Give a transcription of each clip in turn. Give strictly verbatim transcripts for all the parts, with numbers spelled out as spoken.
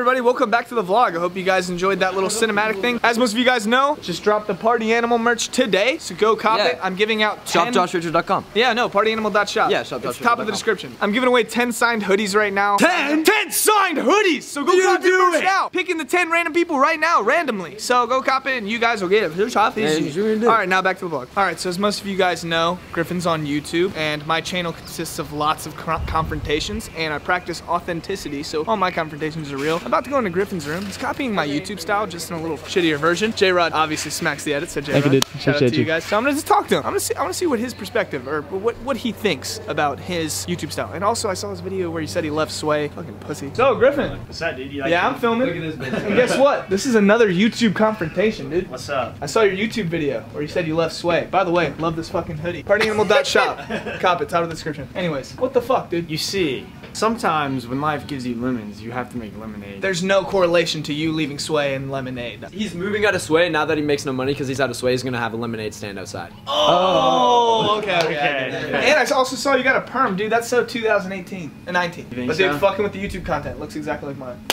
everybody, welcome back to the vlog. I hope you guys enjoyed that little cinematic thing. As most of you guys know, just dropped the Party Animal merch today, so go cop yeah. it. I'm giving out ten... shop josh richards dot com. Yeah, no, party animal dot shop. Yeah, shop josh richards dot com. It's top of the description. I'm giving away ten signed hoodies right now. ten? ten signed hoodies! So go you cop do it now. Picking the ten random people right now, randomly. So go cop it and you guys will get it. Here's half easy. Alright, now back to the vlog. Alright, so as most of you guys know, Griffin's on YouTube, and my channel consists of lots of confrontations, and I practice authenticity, so all my confrontations are real. I'm about to go into Griffin's room. He's copying my YouTube style, just in a little shittier version. J. Rod obviously smacks the edit, so J. Rod, shout Appreciate out to you. you guys. So I'm gonna just talk to him. I'm gonna see, I wanna see what his perspective, or what, what he thinks about his YouTube style. And also, I saw this video where he said he left Sway. Fucking pussy. So, Griffin. What's that, dude? You like yeah, it? I'm filming. Look at this bitch. And guess what? This is another YouTube confrontation, dude. What's up? I saw your YouTube video where you said you left Sway. By the way, love this fucking hoodie. party animal dot shop. Cop it, top of the description. Anyways, what the fuck, dude? You see, sometimes when life gives you lemons, you have to make lemonade. There's no correlation to you leaving Sway and lemonade. He's moving out of Sway now that he makes no money because he's out of Sway. He's gonna have a lemonade stand outside. Oh, oh. okay, okay. okay. okay. And I also saw you got a perm, dude. That's so two thousand eighteen and nineteen. But dude, so? fucking with the YouTube content looks exactly like mine.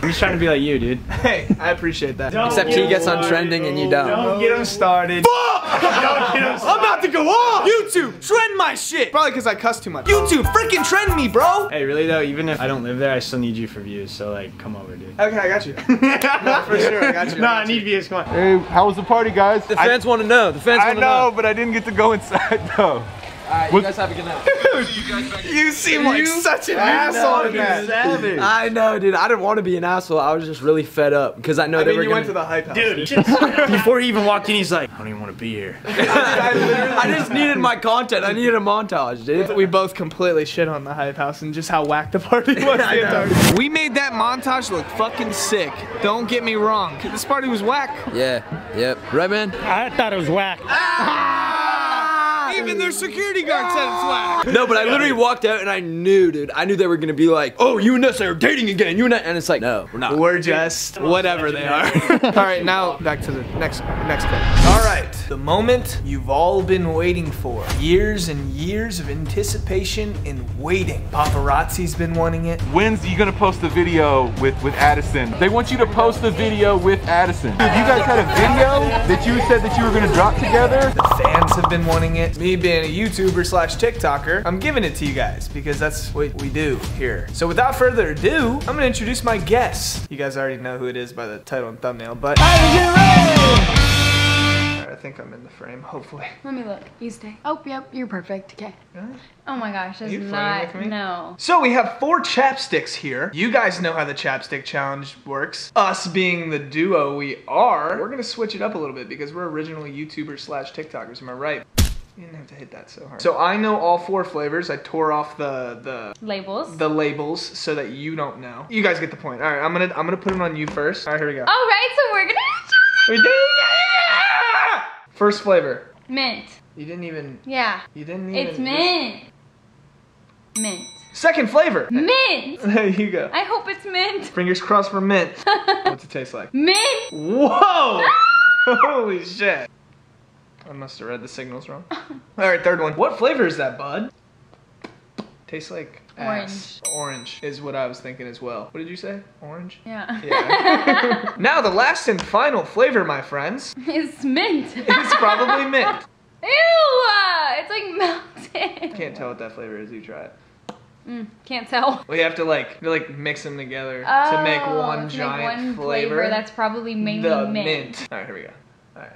I'm just trying to be like you, dude. Hey, I appreciate that. Don't Except he gets on trending and you don't. Don't get him started. Fuck! Don't get him started. I'm about to go off! YouTube, trend my shit! Probably because I cuss too much. YouTube, freaking trend me, bro! Hey, really though, even if I don't live there, I still need you for views, so like, come over, dude. Okay, I got you. No, for sure, I got you. No, I, I need you. views, come on. Hey, how was the party, guys? The fans want to know, the fans want to know. I know, but I didn't get to go inside, though. Alright, you guys have a good night. Dude, you seem like you, such an asshole in that. I know, dude. I didn't want to be an asshole. I was just really fed up because I know I they mean, were you gonna... went to the Hype House. Dude, just... before he even walked in, he's like, I don't even want to be here. I, I just needed my content. I needed a montage, dude. We both completely shit on the Hype House and just how whack the party was. Yeah, we made that montage look fucking sick. Don't get me wrong. This party was whack. Yeah. Yep. Right, man? I thought it was whack. Ah! Even their security guard said it's whack. No, but I literally walked out and I knew, dude. I knew they were gonna be like, "Oh, you and Nessa are dating again." You and I, and it's like, no, we're not. We're just whatever they are. All right, now back to the next next clip. All right, the moment you've all been waiting for. Years and years of anticipation and waiting. Paparazzi's been wanting it. When's you gonna post the video with with Addison? They want you to post the video with Addison. Dude, you guys had a video that you said that you were gonna drop together. The fans have been wanting it. Me being a YouTuber slash TikToker, I'm giving it to you guys because that's what we do here. So without further ado, I'm gonna introduce my guest. You guys already know who it is by the title and thumbnail, but Addison Rae! Right, I think I'm in the frame, hopefully. Let me look. You stay. Oh, yep, you're perfect. Okay. Huh? Oh my gosh, that's not, no. So we have four chapsticks here. You guys know how the Chapstick Challenge works. Us being the duo we are, we're gonna switch it up a little bit because we're original YouTubers slash TikTokers, am I right? You didn't have to hit that so hard. So I know all four flavors. I tore off the the labels. The labels so that you don't know. You guys get the point. All right, I'm gonna I'm gonna put them on you first. All right, here we go. All right, so we're gonna. We did it! First flavor. Mint. You didn't even. Yeah. You didn't even. It's mint. Just... Mint. Second flavor. Mint. There you go. I hope it's mint. Fingers crossed for mint. What's it taste like? Mint. Whoa! Holy shit. I must have read the signals wrong. Alright, third one. What flavor is that, bud? Tastes like ass. Orange. Orange is what I was thinking as well. What did you say? Orange? Yeah. Yeah. Now the last and final flavor, my friends. It's mint. It's probably mint. Ew! It's like melted. Can't tell what that flavor is. You try it. Mm, can't tell. We have to like like mix them together oh, to make one to giant make one flavor. flavor. That's probably mainly the mint. mint. Alright, here we go. Alright.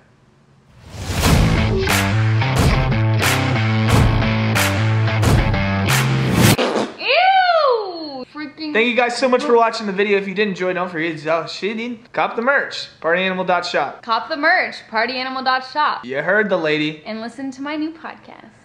Ew! Freaking. Thank you guys so much for watching the video. If you did enjoy, don't forget to shit. Cop the merch. party animal dot shop. Cop the merch. party animal dot shop. You heard the lady. And listen to my new podcast.